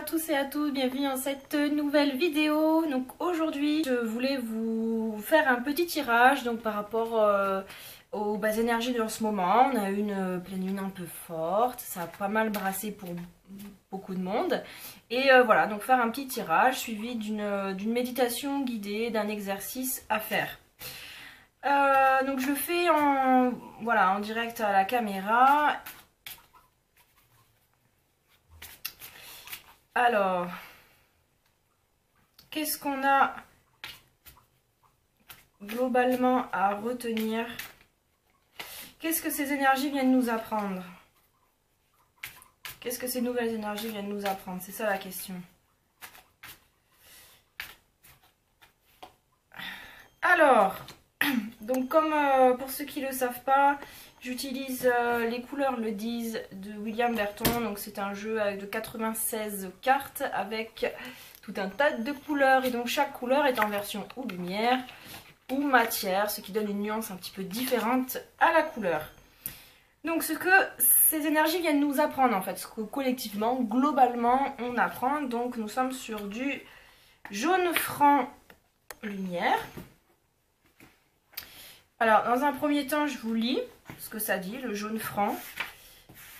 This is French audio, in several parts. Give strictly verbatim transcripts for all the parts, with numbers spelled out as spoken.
à tous et à toutes, bienvenue dans cette nouvelle vidéo. Donc aujourd'hui je voulais vous faire un petit tirage donc par rapport euh, aux basses énergies de ce moment. On a eu une pleine lune un peu forte, ça a pas mal brassé pour beaucoup de monde. Et euh, voilà, donc faire un petit tirage suivi d'une d'une méditation guidée, d'un exercice à faire. Euh, donc je le fais en, voilà, en direct à la caméra. Alors, qu'est-ce qu'on a globalement à retenir? Qu'est-ce que ces énergies viennent nous apprendre? Qu'est-ce que ces nouvelles énergies viennent nous apprendre? C'est ça la question. Alors, donc comme euh, pour ceux qui ne le savent pas, j'utilise euh, les couleurs le disent de William Burton, donc c'est un jeu avec de quatre-vingt-seize cartes avec tout un tas de couleurs et donc chaque couleur est en version ou lumière ou matière, ce qui donne une nuance un petit peu différente à la couleur. Donc ce que ces énergies viennent nous apprendre en fait, ce que collectivement, globalement on apprend, donc nous sommes sur du jaune franc lumière. Alors, dans un premier temps, je vous lis ce que ça dit, le jaune franc.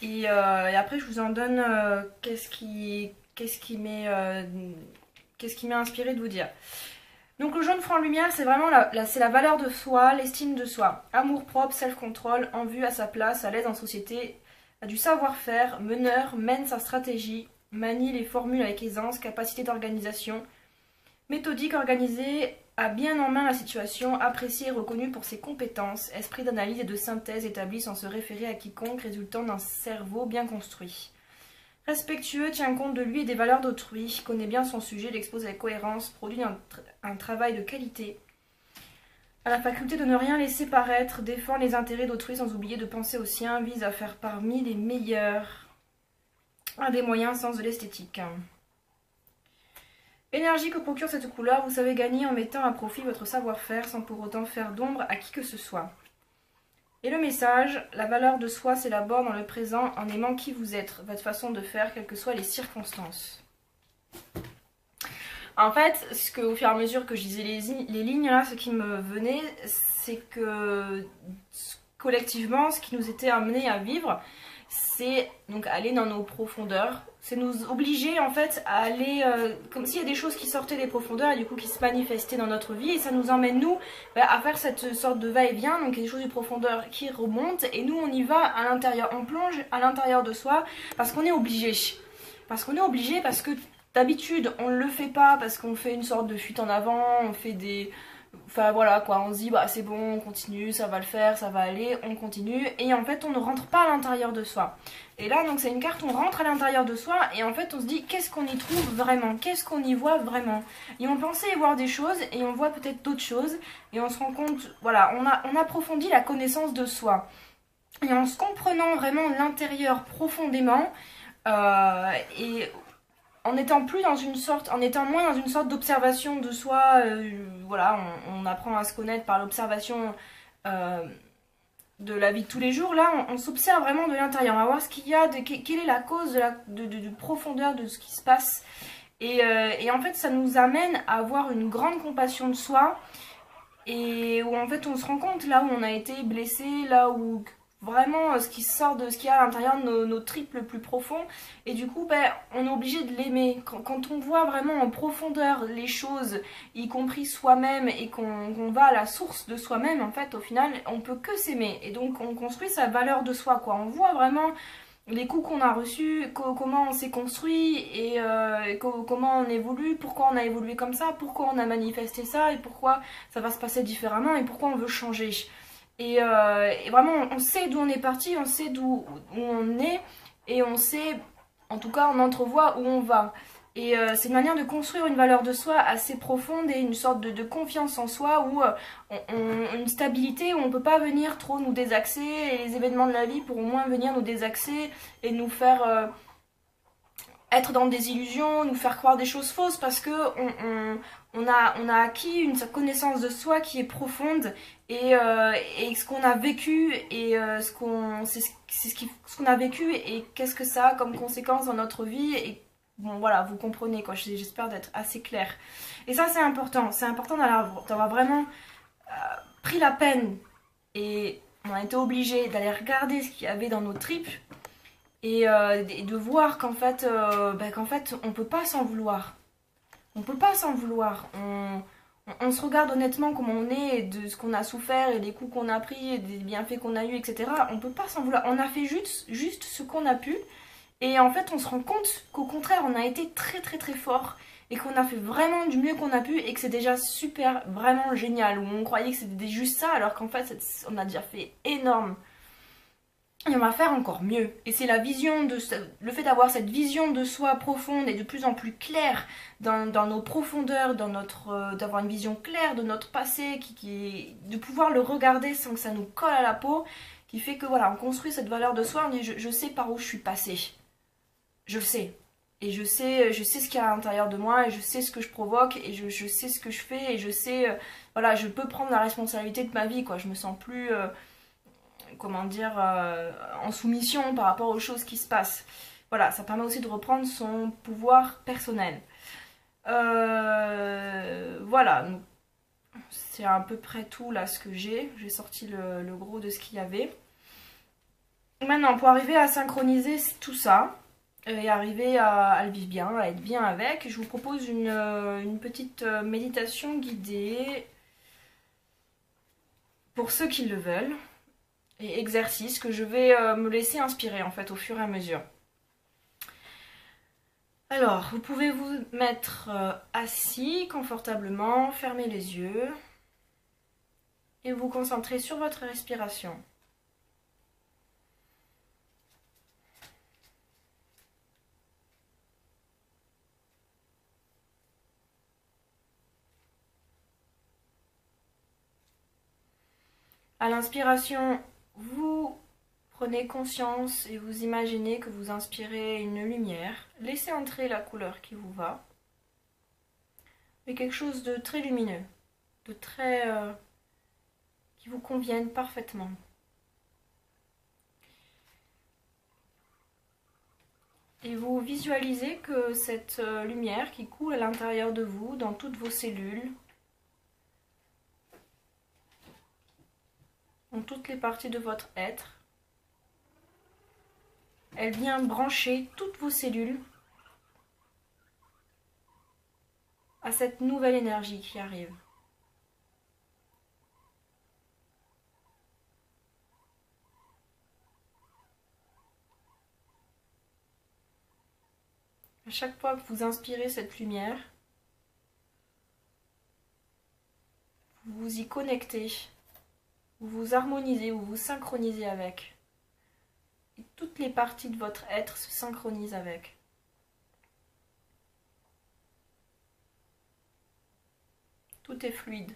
Et, euh, et après, je vous en donne euh, qu'est-ce qui, qu'est-ce qui m'est euh, qu'est-ce qui m'a inspiré de vous dire. Donc, le jaune franc lumière, c'est vraiment la, la, c'est la valeur de soi, l'estime de soi. Amour propre, self-control, en vue, à sa place, à l'aise en société, a du savoir-faire, meneur, mène sa stratégie, manie les formules avec aisance, capacité d'organisation, méthodique, organisée, a bien en main la situation, apprécié et reconnu pour ses compétences, esprit d'analyse et de synthèse établi sans se référer à quiconque, résultant d'un cerveau bien construit. Respectueux, tient compte de lui et des valeurs d'autrui, connaît bien son sujet, l'expose avec cohérence, produit un, tra un travail de qualité, a la faculté de ne rien laisser paraître, défend les intérêts d'autrui sans oublier de penser aux siens, vise à faire parmi les meilleurs, a des moyens, sens de l'esthétique. L'énergie que procure cette couleur, vous savez gagner en mettant à profit votre savoir-faire sans pour autant faire d'ombre à qui que ce soit. Et le message, la valeur de soi s'élabore dans le présent en aimant qui vous êtes, votre façon de faire, quelles que soient les circonstances. En fait, ce que, au fur et à mesure que je disais les, les lignes, là, ce qui me venait, c'est que collectivement, ce qui nous était amené à vivre, c'est donc aller dans nos profondeurs, c'est nous obliger en fait à aller, euh, comme s'il y a des choses qui sortaient des profondeurs et du coup qui se manifestaient dans notre vie, et ça nous emmène nous bah, à faire cette sorte de va-et-vient, donc il y a des choses des profondeurs qui remontent et nous on y va à l'intérieur, on plonge à l'intérieur de soi parce qu'on est obligé, parce qu'on est obligé, parce que d'habitude on ne le fait pas, parce qu'on fait une sorte de fuite en avant, on fait des... Enfin voilà quoi, on se dit bah c'est bon, on continue, ça va le faire, ça va aller, on continue. Et en fait on ne rentre pas à l'intérieur de soi. Et là donc c'est une carte, on rentre à l'intérieur de soi et en fait on se dit qu'est-ce qu'on y trouve vraiment, qu'est-ce qu'on y voit vraiment. Et on pensait y voir des choses et on voit peut-être d'autres choses. Et on se rend compte, voilà, on, a, on approfondit la connaissance de soi. Et en se comprenant vraiment l'intérieur profondément euh, et... En étant plus dans une sorte, en étant moins dans une sorte d'observation de soi, euh, voilà, on, on apprend à se connaître par l'observation euh, de la vie de tous les jours. Là, on, on s'observe vraiment de l'intérieur, on va voir ce qu'il y a, de, quelle est la cause de la de, de, de profondeur de ce qui se passe. Et, euh, et en fait, ça nous amène à avoir une grande compassion de soi, et où en fait, on se rend compte là où on a été blessé, là où vraiment ce qui sort de ce qu'il y a à l'intérieur de nos, nos tripes le plus profond, et du coup ben, on est obligé de l'aimer. Quand, quand on voit vraiment en profondeur les choses, y compris soi-même, et qu'on qu'on va à la source de soi-même, en fait au final on peut que s'aimer, et donc on construit sa valeur de soi quoi. On voit vraiment les coups qu'on a reçus, co comment on s'est construit, et euh, co comment on évolue, pourquoi on a évolué comme ça, pourquoi on a manifesté ça, et pourquoi ça va se passer différemment, et pourquoi on veut changer. Et, euh, et vraiment, on sait d'où on est parti, on sait d'où on est, et on sait, en tout cas, on entrevoit où on va. Et euh, c'est une manière de construire une valeur de soi assez profonde et une sorte de, de confiance en soi, où euh, on, on, une stabilité où on ne peut pas venir trop nous désaxer, et les événements de la vie pourront moins venir nous désaxer et nous faire euh, être dans des illusions, nous faire croire des choses fausses, parce que on, on, on, a, on a acquis une connaissance de soi qui est profonde. Et, euh, et ce qu'on a vécu, et euh, ce qu'on, c'est ce qu'on a vécu, et qu'est-ce que ça a comme conséquence dans notre vie, et Bon voilà, vous comprenez quoi, j'espère d'être assez claire. Et ça c'est important, c'est important d'avoir vraiment euh, pris la peine et on a été obligé d'aller regarder ce qu'il y avait dans nos tripes et, euh, et de voir qu'en fait, euh, bah, qu'en fait on peut pas s'en vouloir. On peut pas s'en vouloir, on, on, on se regarde honnêtement comment on est, de ce qu'on a souffert et des coups qu'on a pris, et des bienfaits qu'on a eu, et cetera. On peut pas s'en vouloir, on a fait juste, juste ce qu'on a pu. Et en fait on se rend compte qu'au contraire on a été très très très fort et qu'on a fait vraiment du mieux qu'on a pu et que c'est déjà super, vraiment génial. Où on croyait que c'était juste ça alors qu'en fait on a déjà fait énorme. Et on va faire encore mieux. Et c'est la vision de le fait d'avoir cette vision de soi profonde et de plus en plus claire dans, dans nos profondeurs, dans notre euh, d'avoir une vision claire de notre passé, qui, qui, de pouvoir le regarder sans que ça nous colle à la peau, qui fait que voilà, on construit cette valeur de soi, on dit je, je sais par où je suis passée. Je le sais. Et je sais, je sais ce qu'il y a à l'intérieur de moi, et je sais ce que je provoque, et je, je sais ce que je fais, et je sais... Euh, voilà, je peux prendre la responsabilité de ma vie, quoi. Je me sens plus, euh, comment dire, euh, en soumission par rapport aux choses qui se passent. Voilà, ça permet aussi de reprendre son pouvoir personnel. Euh, voilà, c'est à peu près tout, là, ce que j'ai. J'ai sorti le, le gros de ce qu'il y avait. Maintenant, pour arriver à synchroniser tout ça... et arriver à, à le vivre bien, à être bien avec. Je vous propose une, une petite méditation guidée pour ceux qui le veulent et exercice que je vais me laisser inspirer en fait au fur et à mesure. Alors, vous pouvez vous mettre assis confortablement, fermer les yeux et vous concentrer sur votre respiration. À l'inspiration, vous prenez conscience et vous imaginez que vous inspirez une lumière. Laissez entrer la couleur qui vous va. Mais quelque chose de très lumineux, de très... Euh, qui vous convienne parfaitement. Et vous visualisez que cette lumière qui coule à l'intérieur de vous, dans toutes vos cellules, en toutes les parties de votre être. Elle vient brancher toutes vos cellules à cette nouvelle énergie qui arrive. À chaque fois que vous inspirez cette lumière, vous vous y connectez. Vous vous harmonisez, vous vous synchronisez avec. Et toutes les parties de votre être se synchronisent avec. Tout est fluide.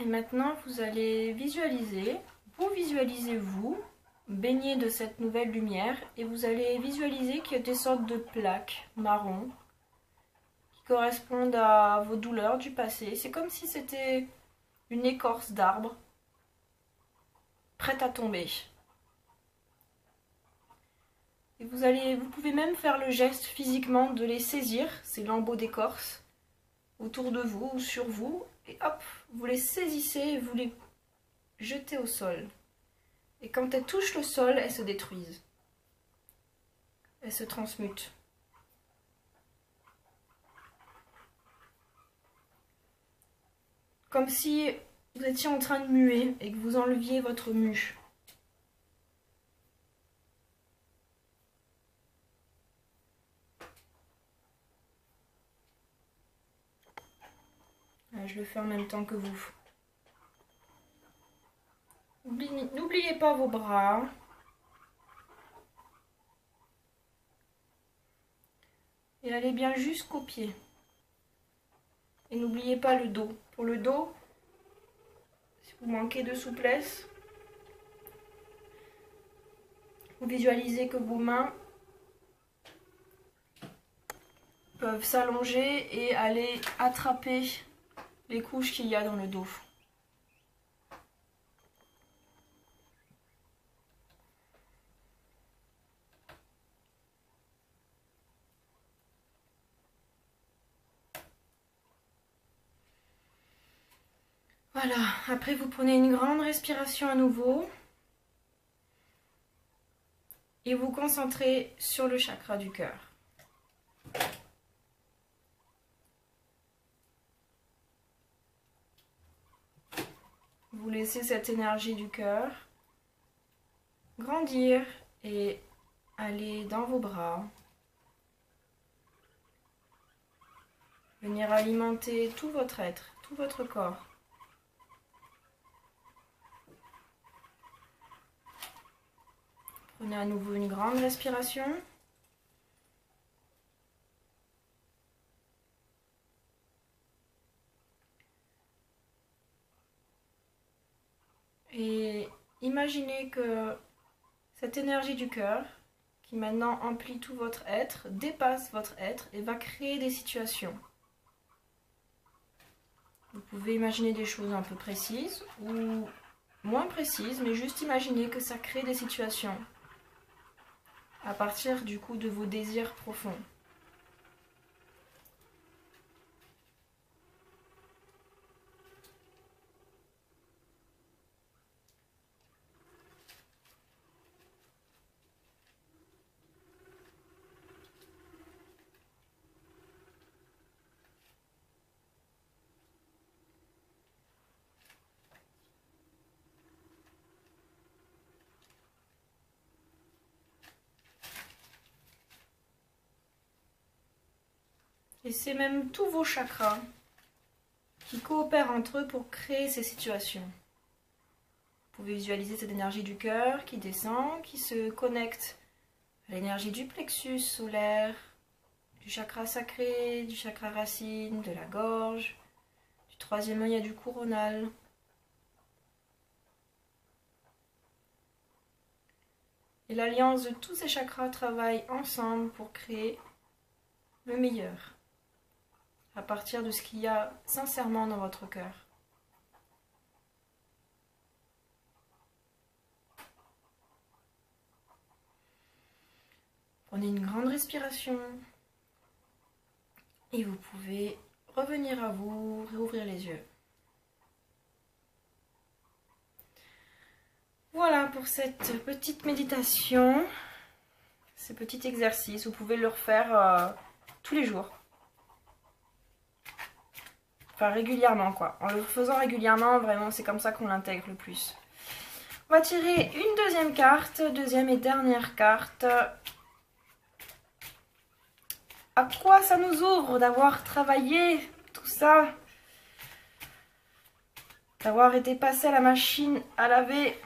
Et maintenant, vous allez visualiser, vous visualisez vous, baigné de cette nouvelle lumière, et vous allez visualiser qu'il y a des sortes de plaques marron qui correspondent à vos douleurs du passé. C'est comme si c'était une écorce d'arbre prête à tomber. Et vous allez, vous pouvez même faire le geste physiquement de les saisir, ces lambeaux d'écorce, autour de vous ou sur vous. Et hop, vous les saisissez et vous les jetez au sol. Et quand elles touchent le sol, elles se détruisent. Elles se transmutent. Comme si vous étiez en train de muer et que vous enleviez votre mue. Je le fais en même temps que vous. N'oubliez pas vos bras. et allez bien jusqu'au pied. Et n'oubliez pas le dos. Pour le dos, si vous manquez de souplesse, vous visualisez que vos mains peuvent s'allonger et aller attraper les couches qu'il y a dans le dos. Voilà, après vous prenez une grande respiration à nouveau et vous concentrez sur le chakra du cœur. Vous laissez cette énergie du cœur grandir et aller dans vos bras. Venir alimenter tout votre être, tout votre corps. Prenez à nouveau une grande respiration. Et imaginez que cette énergie du cœur, qui maintenant emplit tout votre être, dépasse votre être et va créer des situations. Vous pouvez imaginer des choses un peu précises ou moins précises, mais juste imaginez que ça crée des situations à partir du coup de vos désirs profonds. Et c'est même tous vos chakras qui coopèrent entre eux pour créer ces situations. Vous pouvez visualiser cette énergie du cœur qui descend, qui se connecte à l'énergie du plexus solaire, du chakra sacré, du chakra racine, de la gorge, du troisième œil et du coronal. Et l'alliance de tous ces chakras travaille ensemble pour créer le meilleur, à partir de ce qu'il y a sincèrement dans votre cœur. Prenez une grande respiration et vous pouvez revenir à vous, réouvrir les yeux. Voilà pour cette petite méditation, ce petit exercice. Vous pouvez le refaire euh, tous les jours. Enfin, régulièrement, quoi. En le faisant régulièrement, vraiment, c'est comme ça qu'on l'intègre le plus. On va tirer une deuxième carte, deuxième et dernière carte. À quoi ça nous ouvre d'avoir travaillé tout ça? D'avoir été passé à la machine à laver.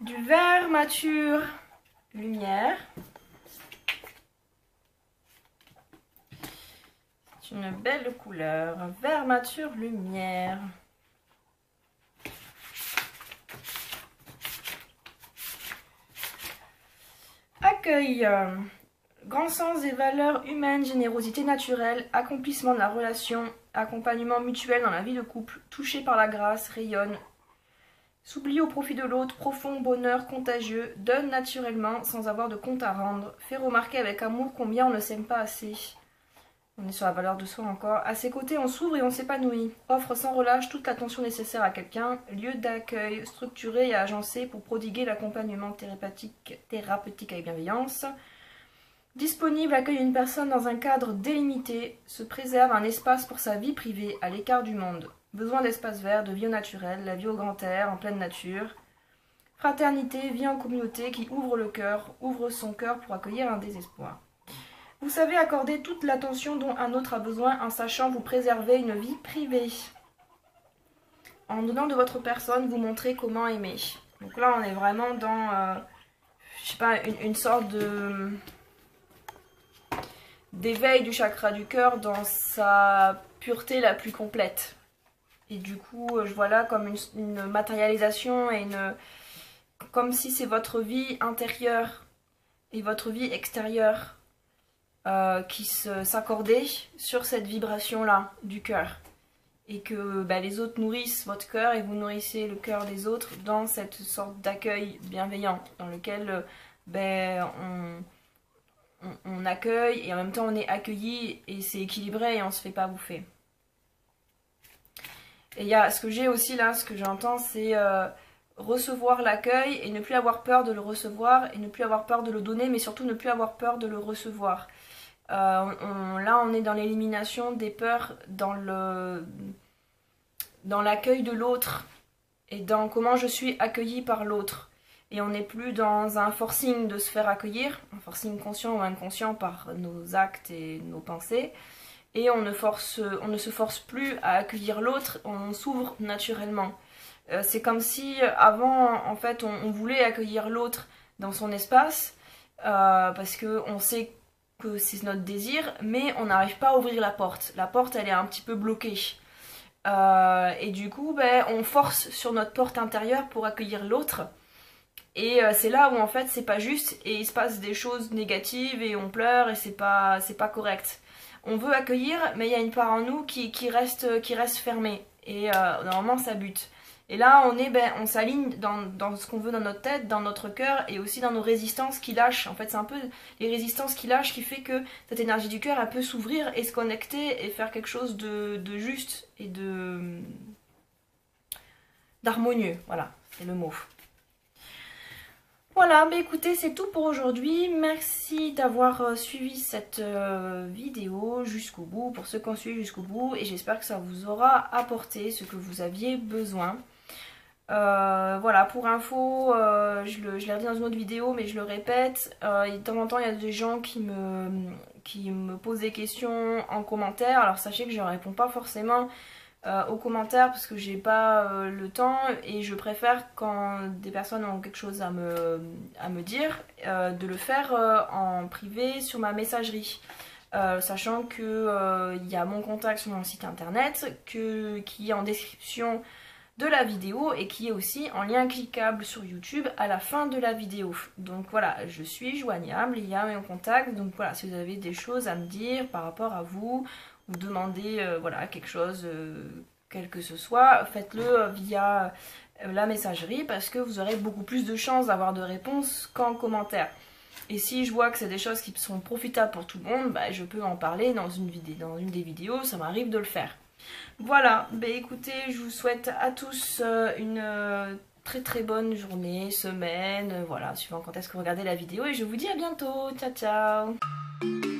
Du vert mature, lumière. Une belle couleur, vert mature, lumière. Accueil, grand sens des valeurs humaines, générosité naturelle, accomplissement de la relation, accompagnement mutuel dans la vie de couple, touché par la grâce, rayonne, s'oublie au profit de l'autre, profond bonheur contagieux, donne naturellement sans avoir de compte à rendre, fait remarquer avec amour combien on ne s'aime pas assez. On est sur la valeur de soi encore. À ses côtés, on s'ouvre et on s'épanouit. Offre sans relâche toute l'attention nécessaire à quelqu'un. Lieu d'accueil structuré et agencé pour prodiguer l'accompagnement thérapeutique, thérapeutique avec bienveillance. Disponible, accueille une personne dans un cadre délimité. Se préserve un espace pour sa vie privée, à l'écart du monde. Besoin d'espace vert, de vie au naturel, la vie au grand air, en pleine nature. Fraternité, vie en communauté qui ouvre le cœur, ouvre son cœur pour accueillir un désespoir. Vous savez accorder toute l'attention dont un autre a besoin en sachant vous préserver une vie privée. En donnant de votre personne, vous montrez comment aimer. Donc là, on est vraiment dans, euh, je sais pas, une, une sorte de d'éveil du chakra du cœur dans sa pureté la plus complète. Et du coup, je vois là comme une, une matérialisation et une... comme si c'est votre vie intérieure et votre vie extérieure euh, qui s'accordaient sur cette vibration-là du cœur. Et que bah, les autres nourrissent votre cœur et vous nourrissez le cœur des autres dans cette sorte d'accueil bienveillant dans lequel bah, on, on, on accueille et en même temps on est accueilli et c'est équilibré et on se fait pas bouffer. Et il y a ce que j'ai aussi là, ce que j'entends, c'est euh, recevoir l'accueil et ne plus avoir peur de le recevoir et ne plus avoir peur de le donner, mais surtout ne plus avoir peur de le recevoir. Euh, on, là on est dans l'élimination des peurs, dans le dans l'accueil de l'autre et dans comment je suis accueillie par l'autre, et on n'est plus dans un forcing de se faire accueillir, un forcing conscient ou inconscient par nos actes et nos pensées, et on ne, force, on ne se force plus à accueillir l'autre, on s'ouvre naturellement. Euh, c'est comme si avant en fait on, on voulait accueillir l'autre dans son espace euh, parce qu'on sait que c'est notre désir, mais on n'arrive pas à ouvrir la porte. La porte, elle est un petit peu bloquée. Euh, et du coup, ben, on force sur notre porte intérieure pour accueillir l'autre. Et euh, c'est là où, en fait, c'est pas juste, et il se passe des choses négatives, et on pleure, et c'est pas, c'est pas correct. On veut accueillir, mais il y a une part en nous qui, qui, reste, qui reste fermée. Et euh, normalement, ça bute. Et là, on est, ben, on s'aligne dans, dans ce qu'on veut dans notre tête, dans notre cœur, et aussi dans nos résistances qui lâchent. En fait, c'est un peu les résistances qui lâchent qui fait que cette énergie du cœur, elle peut s'ouvrir et se connecter et faire quelque chose de, de juste et de d'harmonieux. Voilà, c'est le mot. Voilà, ben écoutez, c'est tout pour aujourd'hui. Merci d'avoir suivi cette vidéo jusqu'au bout, pour ceux qui ont suivi jusqu'au bout, et j'espère que ça vous aura apporté ce que vous aviez besoin. Euh, voilà, pour info, euh, je l'ai redit dans une autre vidéo, mais je le répète, euh, de temps en temps il y a des gens qui me, qui me posent des questions en commentaire, alors sachez que je ne réponds pas forcément euh, aux commentaires parce que j'ai pas euh, le temps, et je préfère quand des personnes ont quelque chose à me, à me dire, euh, de le faire euh, en privé sur ma messagerie. Euh, sachant que euh, y a mon contact sur mon site internet que, qui est en description de la vidéo et qui est aussi en lien cliquable sur YouTube à la fin de la vidéo. Donc voilà, je suis joignable, il y a mes contacts, donc voilà, si vous avez des choses à me dire par rapport à vous, ou demander euh, voilà, quelque chose, euh, quel que ce soit, faites-le via la messagerie parce que vous aurez beaucoup plus de chances d'avoir de réponses qu'en commentaire. Et si je vois que c'est des choses qui sont profitables pour tout le monde, bah, je peux en parler dans une vidéo, dans une des vidéos, ça m'arrive de le faire. Voilà, bah écoutez, je vous souhaite à tous une très très bonne journée, semaine, voilà, suivant quand est-ce que vous regardez la vidéo, et je vous dis à bientôt, ciao ciao.